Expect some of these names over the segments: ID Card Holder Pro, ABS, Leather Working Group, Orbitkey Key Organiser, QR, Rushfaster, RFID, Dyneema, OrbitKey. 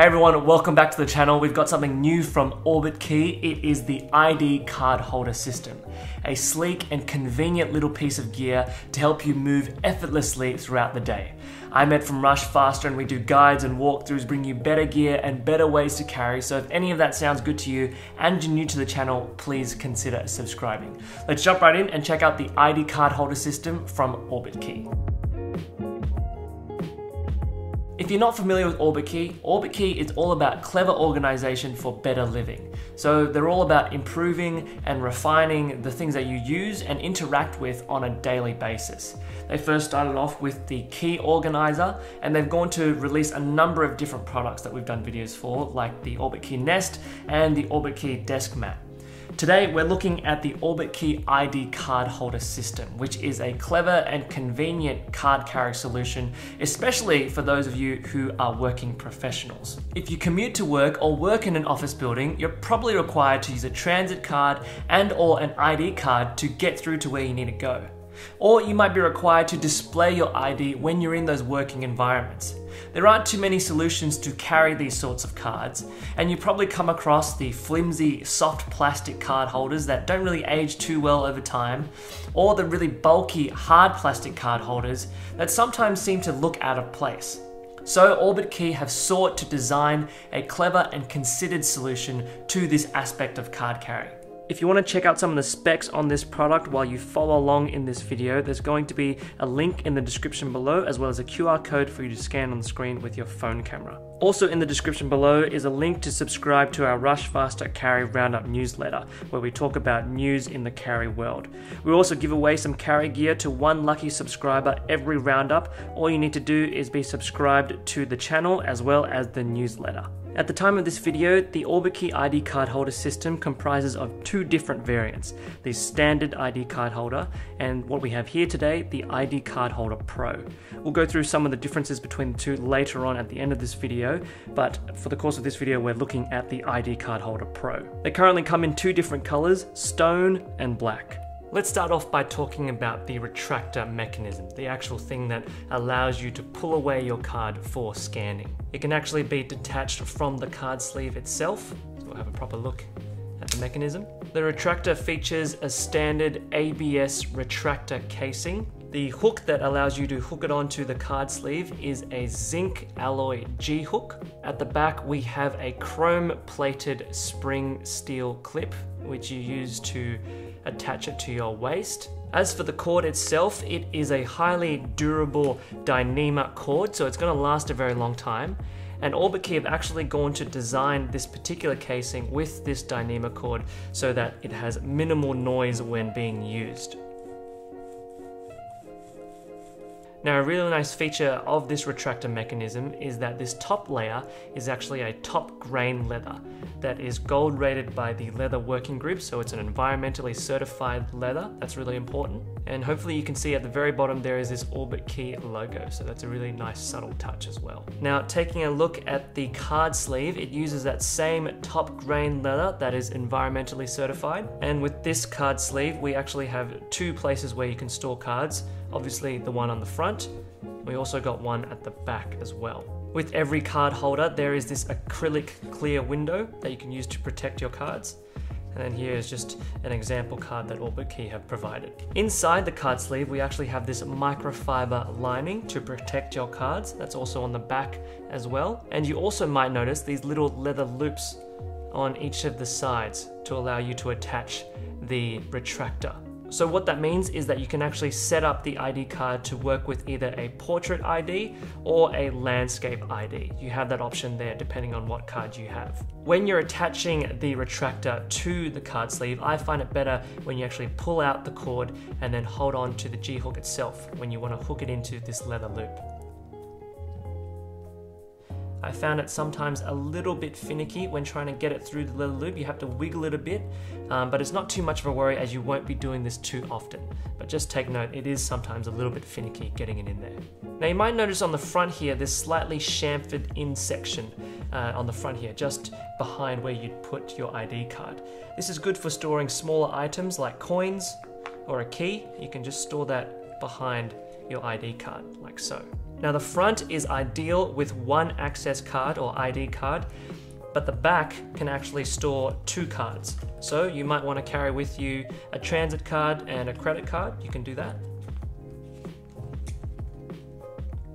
Hey everyone, welcome back to the channel. We've got something new from OrbitKey. It is the ID card holder system. A sleek and convenient little piece of gear to help you move effortlessly throughout the day. I'm Ed from Rushfaster and we do guides and walkthroughs, bring you better gear and better ways to carry. So if any of that sounds good to you and you're new to the channel, please consider subscribing. Let's jump right in and check out the ID card holder system from OrbitKey. If you're not familiar with OrbitKey, OrbitKey is all about clever organization for better living. So they're all about improving and refining the things that you use and interact with on a daily basis. They first started off with the key organizer, and they've gone to release a number of different products that we've done videos for, like the OrbitKey Nest and the OrbitKey Desk Mat. Today, we're looking at the OrbitKey ID card holder system, which is a clever and convenient card carrying solution, especially for those of you who are working professionals. If you commute to work or work in an office building, you're probably required to use a transit card and/or an ID card to get through to where you need to go. Or you might be required to display your ID when you're in those working environments. There aren't too many solutions to carry these sorts of cards, and you probably come across the flimsy, soft plastic card holders that don't really age too well over time, or the really bulky, hard plastic card holders that sometimes seem to look out of place. So OrbitKey have sought to design a clever and considered solution to this aspect of card carrying. If you want to check out some of the specs on this product while you follow along in this video, there's going to be a link in the description below, as well as a QR code for you to scan on the screen with your phone camera. Also in the description below is a link to subscribe to our Rushfaster Carry Roundup newsletter, where we talk about news in the carry world. We also give away some carry gear to one lucky subscriber every roundup. All you need to do is be subscribed to the channel as well as the newsletter. At the time of this video, the OrbitKey ID card holder system comprises of two different variants, the standard ID card holder and what we have here today, the ID card holder Pro. We'll go through some of the differences between the two later on at the end of this video, but for the course of this video, we're looking at the ID card holder Pro. They currently come in two different colors, stone and black. Let's start off by talking about the retractor mechanism, the actual thing that allows you to pull away your card for scanning. It can actually be detached from the card sleeve itself. So we'll have a proper look at the mechanism. The retractor features a standard ABS retractor casing. The hook that allows you to hook it onto the card sleeve is a zinc alloy G-hook. At the back, we have a chrome-plated spring steel clip, which you use to attach it to your waist. As for the cord itself, it is a highly durable Dyneema cord, so it's going to last a very long time. And OrbitKey have actually gone to design this particular casing with this Dyneema cord so that it has minimal noise when being used. Now, a really nice feature of this retractor mechanism is that this top layer is actually a top grain leather that is gold rated by the Leather Working Group, so it's an environmentally certified leather. That's really important. And hopefully you can see at the very bottom there is this OrbitKey logo, so that's a really nice subtle touch as well. Now, taking a look at the card sleeve, it uses that same top grain leather that is environmentally certified. And with this card sleeve, we actually have two places where you can store cards. Obviously the one on the front, we also got one at the back as well. With every card holder, there is this acrylic clear window that you can use to protect your cards. And then here is just an example card that OrbitKey have provided. Inside the card sleeve, we actually have this microfiber lining to protect your cards. That's also on the back as well. And you also might notice these little leather loops on each of the sides to allow you to attach the retractor. So what that means is that you can actually set up the ID card to work with either a portrait ID or a landscape ID. You have that option there depending on what card you have. When you're attaching the retractor to the card sleeve, I find it better when you actually pull out the cord and then hold on to the G-hook itself when you want to hook it into this leather loop. I found it sometimes a little bit finicky when trying to get it through the leather loop. You have to wiggle it a bit, but it's not too much of a worry as you won't be doing this too often. But just take note, it is sometimes a little bit finicky getting it in there. Now you might notice on the front here, this slightly chamfered in section on the front here, just behind where you'd put your ID card. This is good for storing smaller items like coins or a key. You can just store that behind your ID card like so. Now the front is ideal with one access card or ID card, but the back can actually store two cards. So you might want to carry with you a transit card and a credit card. You can do that.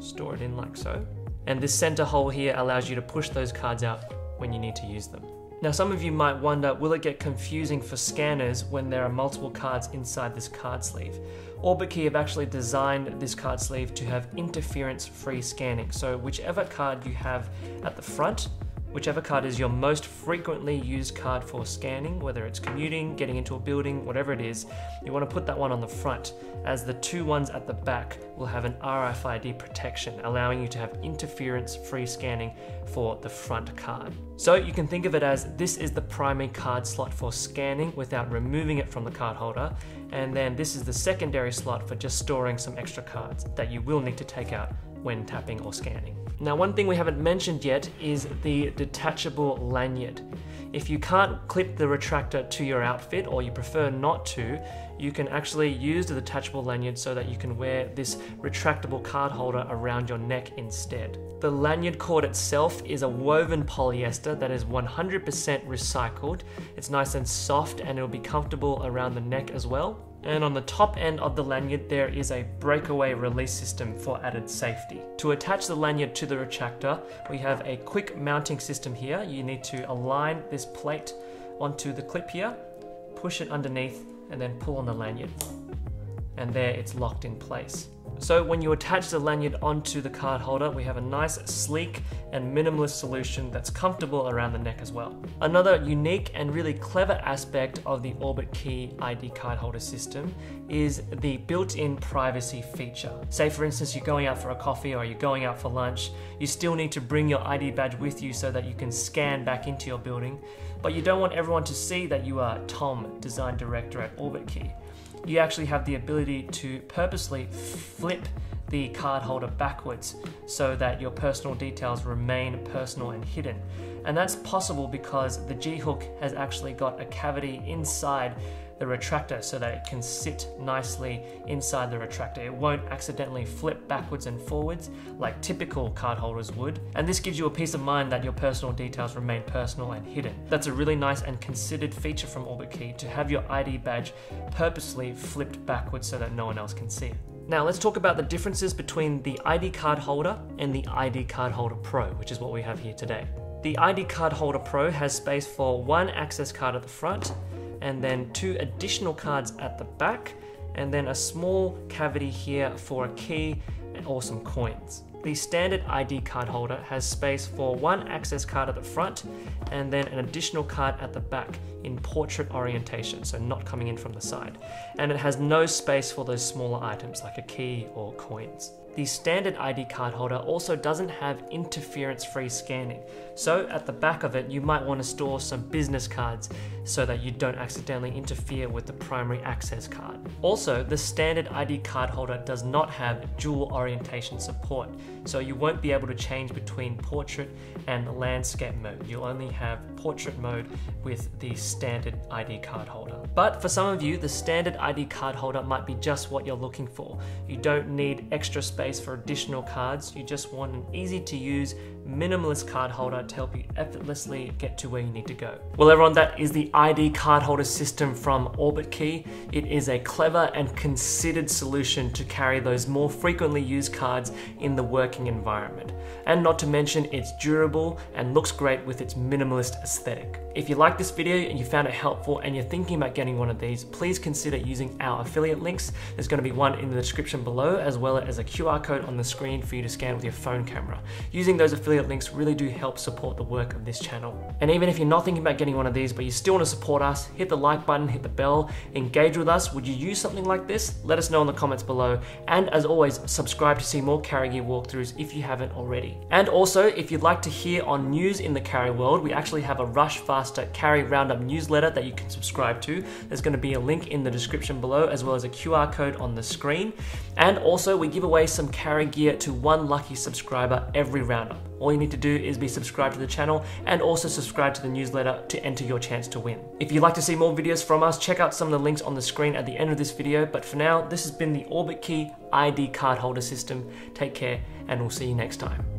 Store it in like so. And this center hole here allows you to push those cards out when you need to use them. Now some of you might wonder, will it get confusing for scanners when there are multiple cards inside this card sleeve? OrbitKey have actually designed this card sleeve to have interference-free scanning. So whichever card you have at the front, whichever card is your most frequently used card for scanning, whether it's commuting, getting into a building, whatever it is, you want to put that one on the front, as the two ones at the back will have an RFID protection, allowing you to have interference-free scanning for the front card. So you can think of it as this is the primary card slot for scanning without removing it from the card holder, and then this is the secondary slot for just storing some extra cards that you will need to take out when tapping or scanning. Now, one thing we haven't mentioned yet is the detachable lanyard. If you can't clip the retractor to your outfit, or you prefer not to, you can actually use the detachable lanyard so that you can wear this retractable card holder around your neck instead. The lanyard cord itself is a woven polyester that is 100% recycled. It's nice and soft, and it'll be comfortable around the neck as well. And on the top end of the lanyard, there is a breakaway release system for added safety. To attach the lanyard to the retractor, we have a quick mounting system here. You need to align this plate onto the clip here, push it underneath, and then pull on the lanyard. And there, it's locked in place. So when you attach the lanyard onto the card holder, we have a nice, sleek and minimalist solution that's comfortable around the neck as well. Another unique and really clever aspect of the OrbitKey ID card holder system is the built-in privacy feature. Say for instance, you're going out for a coffee or you're going out for lunch, you still need to bring your ID badge with you so that you can scan back into your building, but you don't want everyone to see that you are Tom, Design Director at OrbitKey. You actually have the ability to purposely flip the card holder backwards so that your personal details remain personal and hidden. And that's possible because the G-hook has actually got a cavity inside the retractor so that it can sit nicely inside the retractor. It won't accidentally flip backwards and forwards like typical card holders would. And this gives you a peace of mind that your personal details remain personal and hidden. That's a really nice and considered feature from OrbitKey, to have your ID badge purposely flipped backwards so that no one else can see it. Now let's talk about the differences between the ID card holder and the ID card holder Pro, which is what we have here today. The ID card holder Pro has space for one access card at the front, and then two additional cards at the back, and then a small cavity here for a key or some coins. The standard ID card holder has space for one access card at the front and then an additional card at the back in portrait orientation, so not coming in from the side. And it has no space for those smaller items like a key or coins. The standard ID card holder also doesn't have interference-free scanning. So at the back of it, you might want to store some business cards so that you don't accidentally interfere with the primary access card. Also, the standard ID card holder does not have dual orientation support. So you won't be able to change between portrait and landscape mode. You'll only have portrait mode with the standard ID card holder. But for some of you, the standard ID card holder might be just what you're looking for. You don't need extra space for additional cards. You just want an easy to use minimalist card holder to help you effortlessly get to where you need to go. Well everyone, that is the ID card holder system from OrbitKey. It is a clever and considered solution to carry those more frequently used cards in the working environment. And not to mention, it's durable and looks great with its minimalist aesthetic. If you like this video and you found it helpful and you're thinking about getting one of these, please consider using our affiliate links. There's going to be one in the description below, as well as a QR code on the screen for you to scan with your phone camera. Using those affiliate links really do help support the work of this channel. And even if you're not thinking about getting one of these, but you still want to support us, hit the like button, hit the bell, engage with us. Would you use something like this? Let us know in the comments below. And as always, subscribe to see more carry gear walkthroughs if you haven't already. And also, if you'd like to hear on news in the carry world, we actually have a Rushfaster carry roundup newsletter that you can subscribe to. There's going to be a link in the description below, as well as a QR code on the screen. And also, we give away some carry gear to one lucky subscriber every roundup. All you need to do is be subscribed to the channel and also subscribe to the newsletter to enter your chance to win. If you'd like to see more videos from us, check out some of the links on the screen at the end of this video. But for now, this has been the OrbitKey ID card holder system. Take care, and we'll see you next time.